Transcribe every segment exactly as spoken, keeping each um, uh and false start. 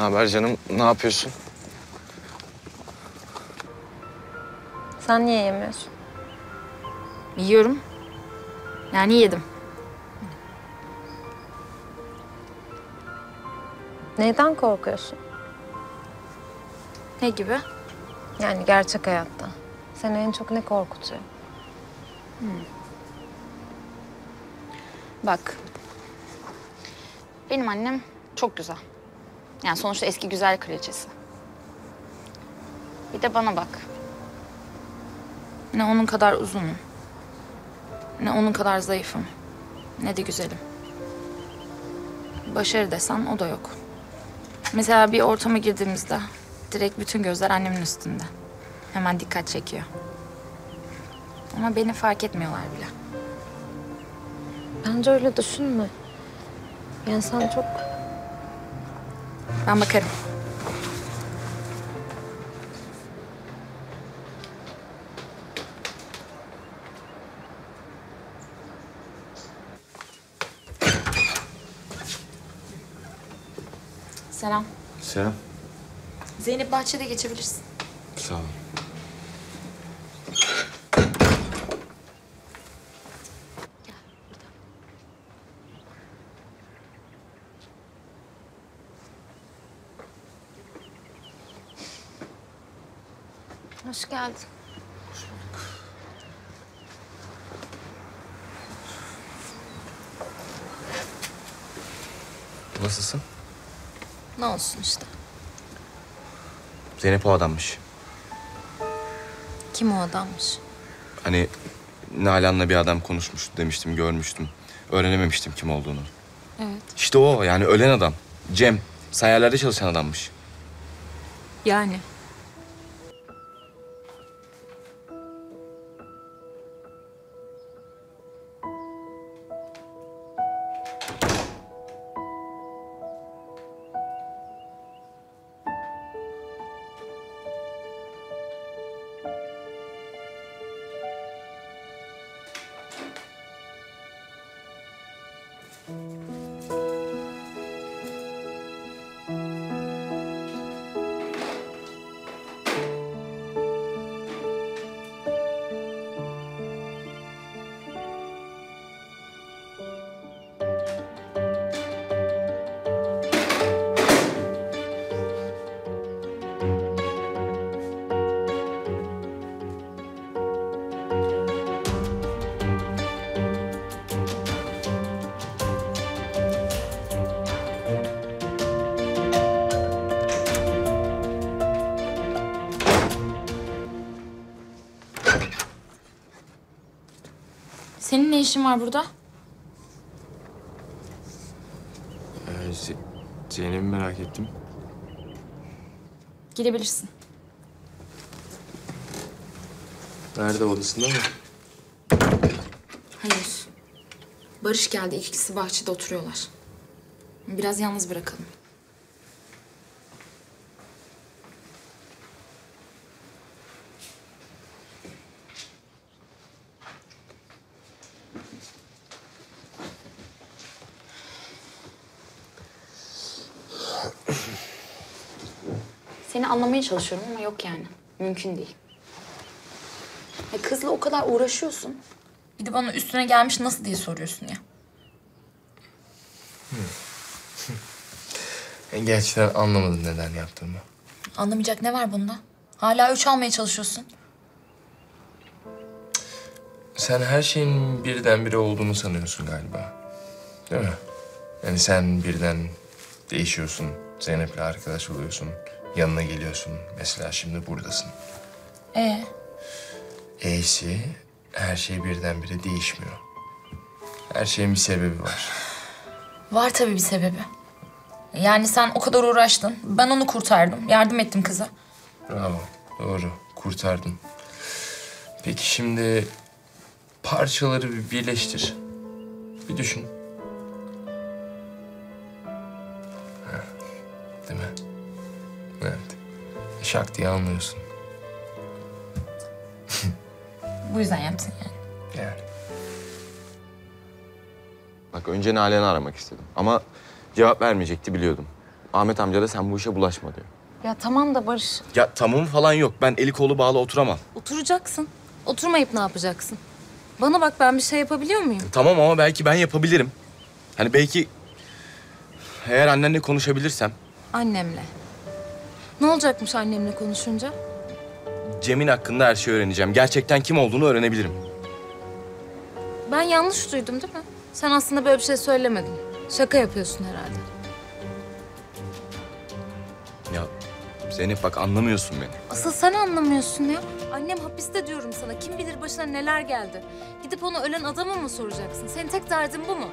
Ne haber canım? Ne yapıyorsun? Sen niye yemiyorsun? Yiyorum. Yani yedim. Neyden korkuyorsun? Ne gibi? Yani gerçek hayatta. Seni en çok ne korkutuyor? Hmm. Bak. Benim annem çok güzel. Yani sonuçta eski güzel kraliçesi. Bir de bana bak. Ne onun kadar uzunum, ne onun kadar zayıfım, ne de güzelim. Başarı desen o da yok. Mesela bir ortama girdiğimizde direkt bütün gözler annemin üstünde. Hemen dikkat çekiyor. Ama beni fark etmiyorlar bile. Bence öyle düşünme. Yani sen çok... Ben bakarım. Selam. Selam. Zeynep, bahçede geçebilirsin. Sağ ol. Hoş geldin. Hoş bulduk. Nasılsın? Ne olsun işte. Zeynep o adammış. Kim o adammış? Hani Nalan'la bir adam konuşmuştu demiştim, görmüştüm. Öğrenememiştim kim olduğunu. Evet. İşte o, yani ölen adam. Cem, Sayer'lerde çalışan adammış. Yani? Senin ne işin var burada? Ee, Z Zeynep'i merak ettim. Girebilirsin. Nerede, odasında mı? Hayır. Barış geldi, ikisi bahçede oturuyorlar. Biraz yalnız bırakalım. Seni anlamaya çalışıyorum ama yok yani. Mümkün değil. Ya kızla o kadar uğraşıyorsun. Bir de bana üstüne gelmiş nasıl diye soruyorsun ya. Hmm. Gerçekten anlamadım neden yaptığımı. Anlamayacak ne var bunda? Hala üç almaya çalışıyorsun. Sen her şeyin birdenbire olduğunu sanıyorsun galiba. Değil mi? Yani sen birden değişiyorsun. Zeynep'le arkadaş oluyorsun. Yanına geliyorsun. Mesela şimdi buradasın. Ee? E'si her şey birdenbire değişmiyor. Her şeyin bir sebebi var. Var tabii bir sebebi. Yani sen o kadar uğraştın. Ben onu kurtardım. Yardım ettim kıza. Bravo. Doğru. Kurtardın. Peki şimdi parçaları bir birleştir. Bir düşün. Ha, değil mi? Evet. Şak diye anlıyorsun. Bu yüzden yaptın yani. Yani. Bak önce Nalan'ı aramak istedim ama cevap vermeyecekti biliyordum. Ahmet amca da sen bu işe bulaşma diyor. Ya tamam da Barış. Ya tamam falan yok. Ben eli kolu bağlı oturamam. Oturacaksın. Oturmayıp ne yapacaksın? Bana bak, ben bir şey yapabiliyor muyum? Tamam ama belki ben yapabilirim. Hani belki... Eğer annenle konuşabilirsem. Annemle. Ne olacakmış annemle konuşunca? Cem'in hakkında her şeyi öğreneceğim. Gerçekten kim olduğunu öğrenebilirim. Ben yanlış duydum değil mi? Sen aslında böyle bir şey söylemedin. Şaka yapıyorsun herhalde. Ya Zeynep bak, anlamıyorsun beni. Asıl sen anlamıyorsun ya. Annem hapiste diyorum sana. Kim bilir başına neler geldi. Gidip onu ölen adamı mı soracaksın? Senin tek derdin bu mu?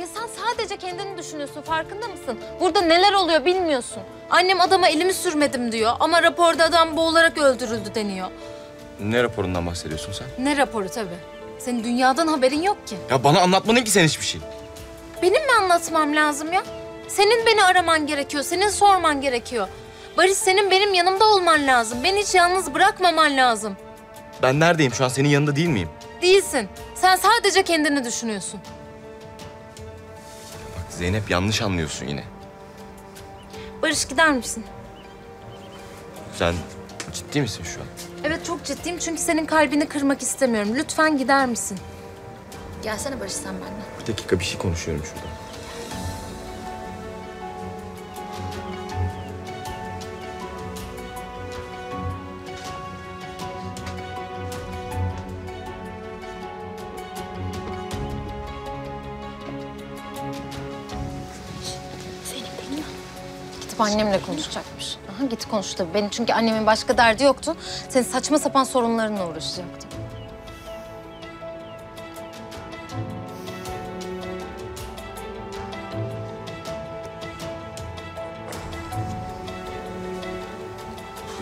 Ya sen sadece kendini düşünüyorsun, farkında mısın? Burada neler oluyor bilmiyorsun. Annem adama elimi sürmedim diyor ama raporda adam boğularak öldürüldü deniyor. Ne raporundan bahsediyorsun sen? Ne raporu tabii. Senin dünyadan haberin yok ki. Ya bana anlatmadın ki sen hiçbir şey. Benim mi anlatmam lazım ya? Senin beni araman gerekiyor, senin sorman gerekiyor. Barış, senin benim yanımda olman lazım. Beni hiç yalnız bırakmaman lazım. Ben neredeyim şu an? Senin yanında değil miyim? Değilsin. Sen sadece kendini düşünüyorsun. Zeynep, yanlış anlıyorsun yine. Barış, gider misin? Sen ciddi misin şu an? Evet, çok ciddiyim çünkü senin kalbini kırmak istemiyorum. Lütfen gider misin? Gelsene Barış sen benimle. Bir dakika, bir şey konuşuyorum şurada. Annemle konuşacakmış. Aha, git konuş tabii. Benim çünkü annemin başka derdi yoktu. Senin saçma sapan sorunlarınla uğraşacaktı.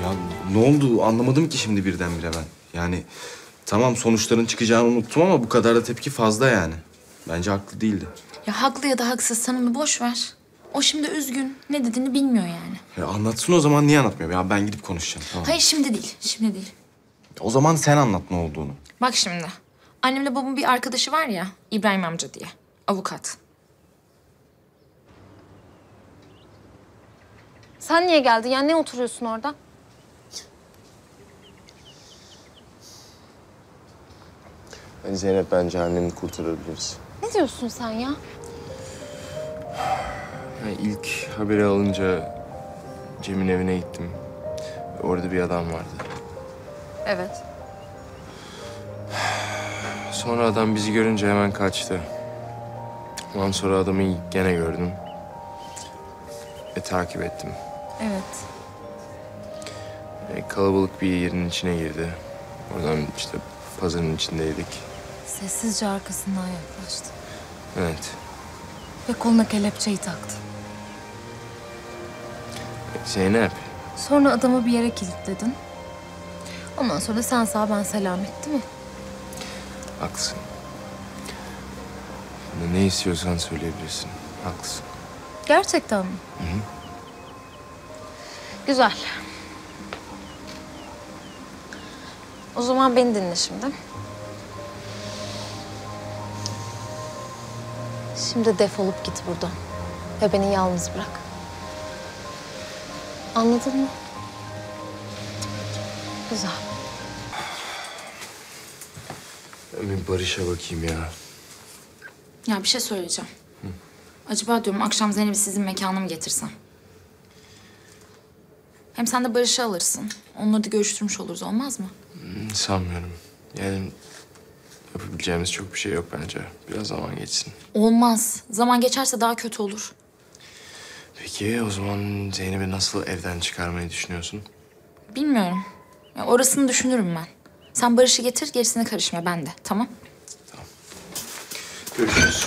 Ya ne oldu? Anlamadım ki şimdi birdenbire ben. Yani tamam, sonuçların çıkacağını unuttum ama bu kadar da tepki fazla yani. Bence haklı değildi. Ya haklı ya da haksız, sen onu boş ver. O şimdi üzgün. Ne dediğini bilmiyor yani. Ya anlatsın o zaman. Niye anlatmıyor? Ya ben gidip konuşacağım. Tamam. Hayır, şimdi değil. Şimdi değil. Ya o zaman sen anlat ne olduğunu. Bak şimdi. Annemle babamın bir arkadaşı var ya, İbrahim amca diye. Avukat. Sen niye geldin? Ya ne oturuyorsun orada? Ben Zeynep, bence annemi kurtarabiliriz. Ne diyorsun sen ya? Yani ilk haberi alınca Cem'in evine gittim. Orada bir adam vardı. Evet. Sonra adam bizi görünce hemen kaçtı. Ondan sonra adamı gene gördüm. Ve takip ettim. Evet. E, kalabalık bir yerin içine girdi. Oradan işte pazarın içindeydik. Sessizce arkasından yaklaştı. Evet. Ve koluna kelepçeyi taktı. Zeynep. Sonra adamı bir yere kilitledin. Ondan sonra sen sağ ben selamet, değil mi? Haklısın. Ne istiyorsan söyleyebilirsin. Haklısın. Gerçekten mi? Hı hı. Güzel. O zaman beni dinle şimdi. Şimdi defolup git buradan ve beni yalnız bırak. Anladın mı? Güzel. Bir Barış'a bakayım ya. Ya bir şey söyleyeceğim. Hı? Acaba diyorum akşam Zeynep'i sizin mekana mı getirsem? Hem sen de Barış'ı alırsın. Onları da görüştürmüş oluruz, olmaz mı? Hmm, sanmıyorum. Yani... Yapabileceğimiz çok bir şey yok bence. Biraz zaman geçsin. Olmaz. Zaman geçerse daha kötü olur. Peki o zaman Zeynep'i nasıl evden çıkarmayı düşünüyorsun? Bilmiyorum. Ya, orasını düşünürüm ben. Sen Barış'ı getir, gerisine karışma ben de. Tamam? Tamam. Görüşürüz.